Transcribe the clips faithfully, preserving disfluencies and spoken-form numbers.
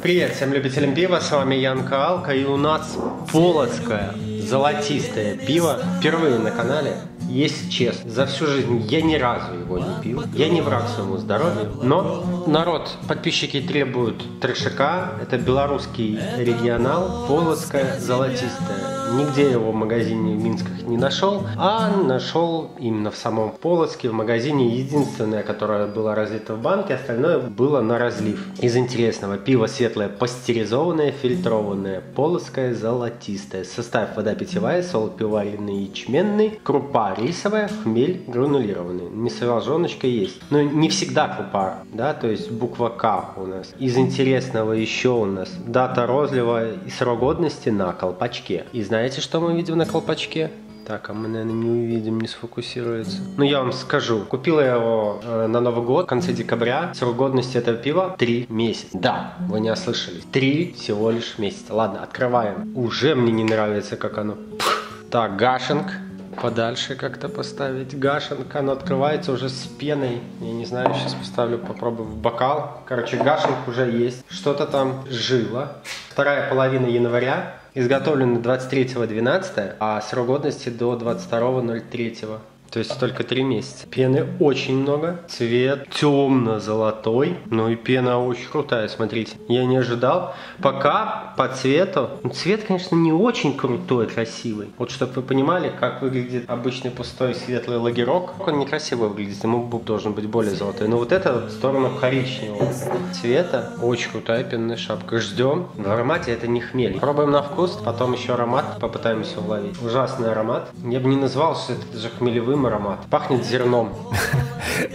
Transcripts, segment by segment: Привет всем любителям пива, с вами Янка Алка, и у нас Полоцкое Золотистое пиво впервые на канале. Если честно, за всю жизнь я ни разу его не пил, я не враг своему здоровью, но народ, подписчики требуют трешака, это белорусский регионал, Полоцкое Золотистое. Нигде его в магазине в Минсках не нашел, а нашел именно в самом Полоцке, в магазине единственное, которое было разлито в банке, остальное было на разлив. Из интересного: пиво светлое, пастеризованное, фильтрованное, Полоцкое Золотистое. Состав: вода питьевая, сол пивоваренный, ячменный, крупа рисовая, хмель гранулированный. Несоложеночка есть, но не всегда крупа, да, то есть буква К у нас. Из интересного еще у нас дата розлива и срок годности на колпачке. И знаете, что мы видим на колпачке? Так, а мы, наверное, не увидим, не сфокусируется. Ну, я вам скажу. Купила я его э, на Новый год, в конце декабря. Срок годности этого пива три месяца. Да, вы не ослышались. три всего лишь месяца. Ладно, открываем. Уже мне не нравится, как оно. Пфф. Так, гашинг. Подальше как-то поставить. Гашенка, она открывается уже с пеной. Я не знаю, сейчас поставлю, попробую в бокал. Короче, гашенка уже есть. Что-то там жило. Вторая половина января. Изготовлено двадцать третьего двенадцатого, а срок годности до двадцать второго ноль третьего. То есть только три месяца. Пены очень много. Цвет темно-золотой. Ну и пена очень крутая, смотрите. Я не ожидал. Пока по цвету. Ну, цвет, конечно, не очень крутой, красивый. Вот чтобы вы понимали, как выглядит обычный пустой светлый лагерок. Он некрасиво выглядит. Ему должен быть более золотой. Но вот это вот в сторону коричневого цвета. Очень крутая пенная шапка. Ждем. В аромате это не хмель. Пробуем на вкус. Потом еще аромат. Попытаемся уловить. Ужасный аромат. Я бы не назвал, что это даже хмелевым аромат. Пахнет зерном.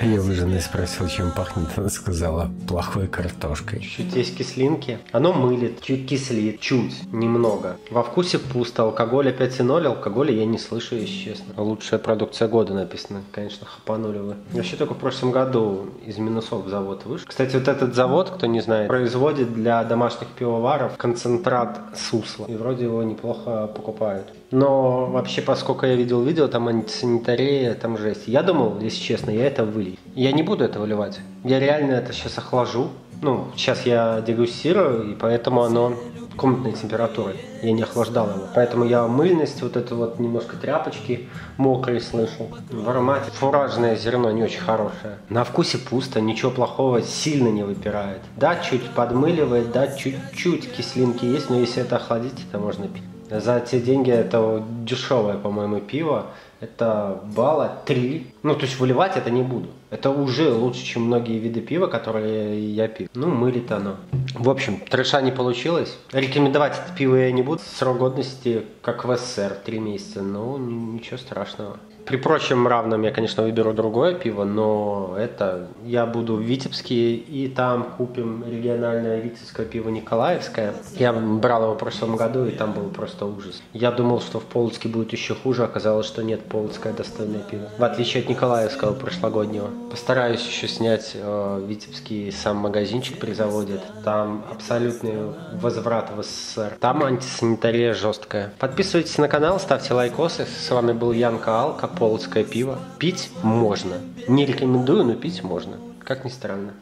Я у жены спросил, чем пахнет. Она сказала, плохой картошкой. Чуть есть кислинки. Оно мылит, чуть кислит, чуть, немного. Во вкусе пусто, алкоголь пять и ноль. Алкоголя я не слышу, если честно. Лучшая продукция года написано. Конечно, хапанули вы. Вообще только в прошлом году из минусов завод вышел. Кстати, вот этот завод, кто не знает, производит для домашних пивоваров концентрат сусла. И вроде его неплохо покупают. Но вообще, поскольку я видел видео, там антисанитария, там жесть. Я думал, если честно, я это вылью. Я не буду это выливать. Я реально это сейчас охлажу. Ну, сейчас я дегустирую, и поэтому оно комнатной температурой. Я не охлаждал его. Поэтому я мыльность, вот это вот немножко тряпочки мокрые слышу. В аромате фуражное зерно не очень хорошее. На вкусе пусто, ничего плохого сильно не выпирает. Да, чуть подмыливает, да, чуть-чуть кислинки есть, но если это охладить, это можно пить. За те деньги это дешевое, по-моему, пиво. Это балла три. Ну, то есть выливать это не буду. Это уже лучше, чем многие виды пива, которые я пил. Ну, мылит оно. В общем, трэша не получилось. Рекомендовать это пиво я не буду. Срок годности, как в СССР, три месяца. Ну, ничего страшного. При прочем равном я, конечно, выберу другое пиво, но это я буду в Витебске, и там купим региональное витебское пиво Николаевское. Я брал его в прошлом году, и там был просто ужас. Я думал, что в Полоцке будет еще хуже, оказалось, что нет, полоцкое достойное пиво. В отличие от Николаевского прошлогоднего. Постараюсь еще снять э, витебский сам магазинчик при заводе. Там абсолютный возврат в СССР. Там антисанитария жесткая. Подписывайтесь на канал, ставьте лайкосы. С вами был Янка Алка. Полоцкое пиво. Пить можно. Не рекомендую, но пить можно. Как ни странно.